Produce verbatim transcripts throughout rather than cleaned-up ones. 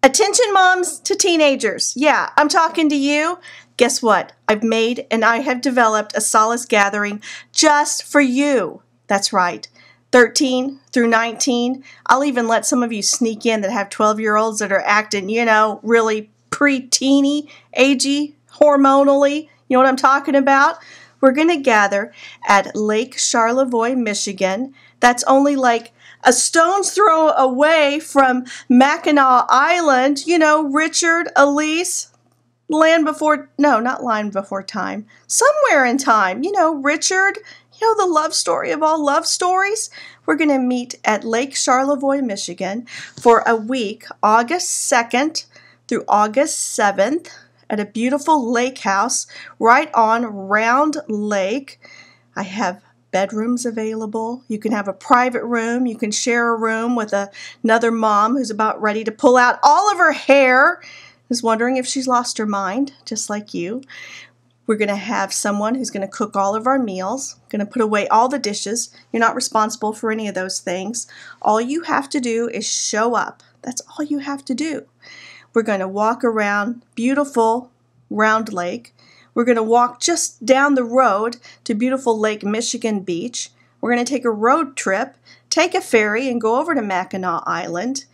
Attention moms to teenagers. Yeah, I'm talking to you. Guess what? I've made and I have developed a Solace Gathering just for you. That's right. thirteen through nineteen. I'll even let some of you sneak in that have twelve-year-olds that are acting, you know, really pre-teeny, agey, hormonally. You know what I'm talking about? We're going to gather at Lake Charlevoix, Michigan. That's only like a stone's throw away from Mackinac Island. You know, Richard, Elise, land before, no, not land before time. Somewhere in time. You know, Richard, you know, the love story of all love stories. We're going to meet at Lake Charlevoix, Michigan for a week, August second through August seventh. At a beautiful lake house right on Round Lake. I have bedrooms available. You can have a private room. You can share a room with a, another mom who's about ready to pull out all of her hair, who's wondering if she's lost her mind, just like you. We're going to have someone who's going to cook all of our meals, going to put away all the dishes. You're not responsible for any of those things. All you have to do is show up. That's all you have to do. We're going to walk around beautiful Round Lake. We're going to walk just down the road to beautiful Lake Michigan Beach. We're going to take a road trip, take a ferry, and go over to Mackinac Island.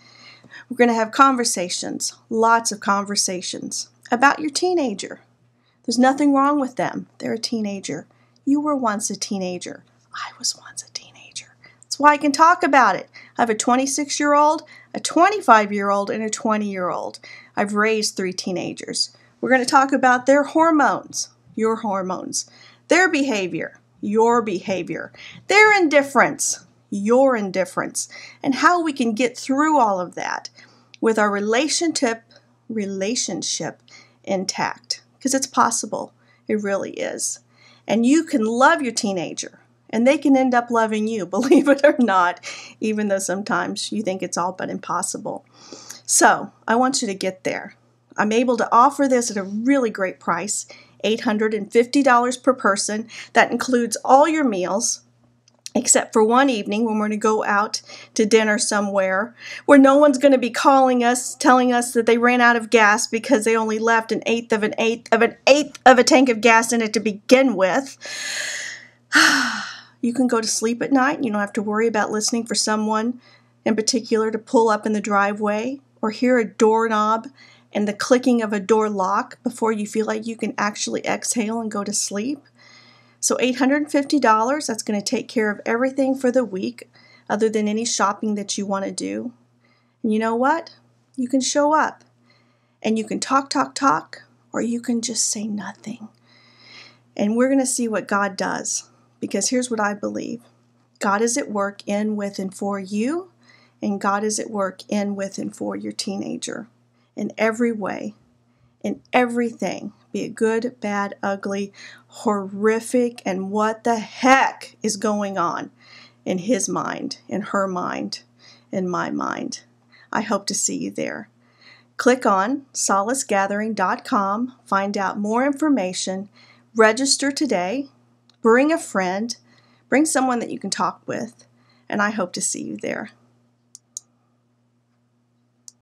We're going to have conversations, lots of conversations about your teenager. There's nothing wrong with them. They're a teenager. You were once a teenager. I was once a teenager. That's why I can talk about it. I have a twenty-six-year-old, a twenty-five-year-old, and a twenty-year-old. I've raised three teenagers. We're going to talk about their hormones, your hormones, their behavior, your behavior, their indifference, your indifference, and how we can get through all of that with our relationship, relationship intact. Because it's possible. It really is. And you can love your teenager. And they can end up loving you, believe it or not, even though sometimes you think it's all but impossible. So I want you to get there. I'm able to offer this at a really great price, eight hundred fifty dollars per person. That includes all your meals, except for one evening when we're going to go out to dinner somewhere where no one's going to be calling us, telling us that they ran out of gas because they only left an eighth of an eighth of an eighth of a tank of gas in it to begin with. You can go to sleep at night and you don't have to worry about listening for someone in particular to pull up in the driveway or hear a doorknob and the clicking of a door lock before you feel like you can actually exhale and go to sleep. So eight hundred fifty dollars, that's going to take care of everything for the week other than any shopping that you want to do. And you know what? You can show up and you can talk, talk, talk, or you can just say nothing. And we're going to see what God does. Because here's what I believe. God is at work in, with, and for you. And God is at work in, with, and for your teenager. In every way. In everything. Be it good, bad, ugly, horrific, and what the heck is going on in his mind, in her mind, in my mind. I hope to see you there. Click on solace gathering dot com. Find out more information. Register today. Bring a friend, bring someone that you can talk with, and I hope to see you there.